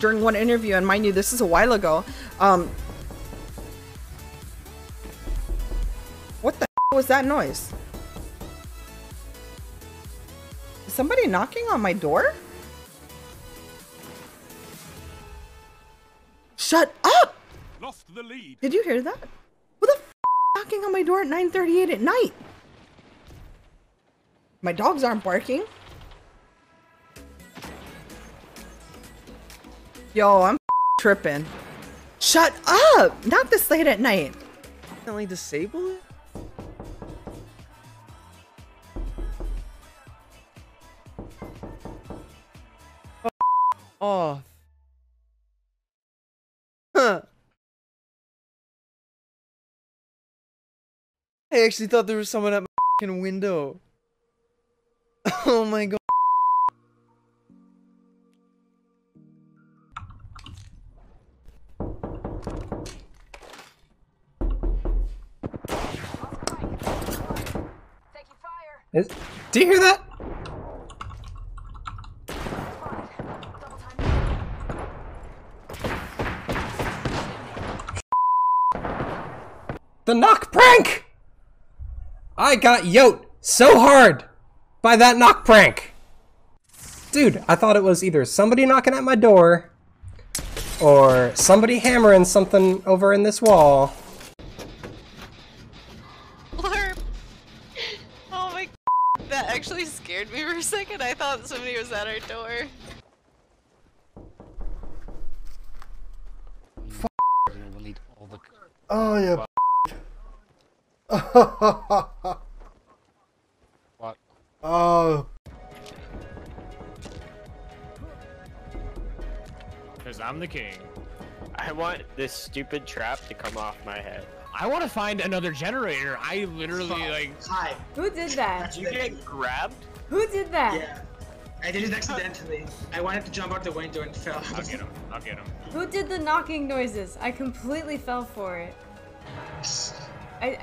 during one interview, and mind you, this is a while ago. What the hell was that noise? Is somebody knocking on my door? Shut up! Lost the lead. Did you hear that? Who the f knocking on my door at 9:38 at night? My dogs aren't barking. Yo, I'm tripping. Shut up! Not this late at night. Definitely disable it? Oh. Huh. I actually thought there was someone at my f***ing window. Oh my god. Do you hear that? The knock prank! I got yote so hard by that knock prank. Dude, I thought it was either somebody knocking at my door or somebody hammering something over in this wall. That actually scared me for a second. I thought somebody was at our door. Oh, yeah. What? Oh. Because I'm the king. I want this stupid trap to come off my head. I want to find another generator. I literally like. Hi. Who did that? Did you get grabbed? Who did that? Yeah, I did it accidentally. I wanted to jump out the window and fell. I'll get him. I'll get him. Who did the knocking noises? I completely fell for it.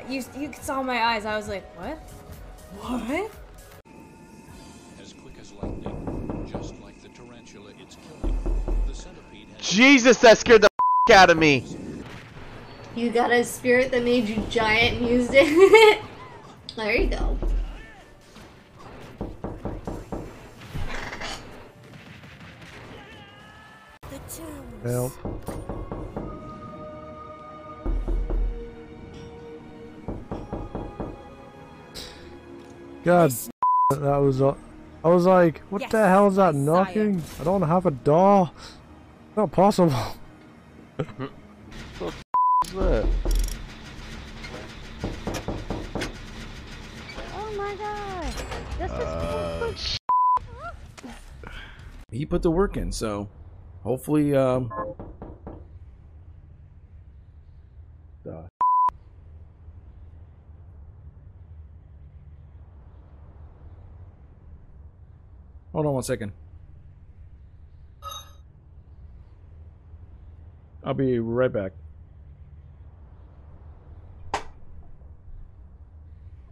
You saw my eyes. I was like, what? What? As quick as lightning, just like the tarantula, it's killing. The centipede has. Jesus, that scared the f*** out of me. You got a spirit that made you giant and used it. There you go. Help. God, that was. I was like, what the hell is that knocking? I don't have a door. Not possible. Look. Oh my god! This is cool. He put the work in, so hopefully, hold on one second. I'll be right back.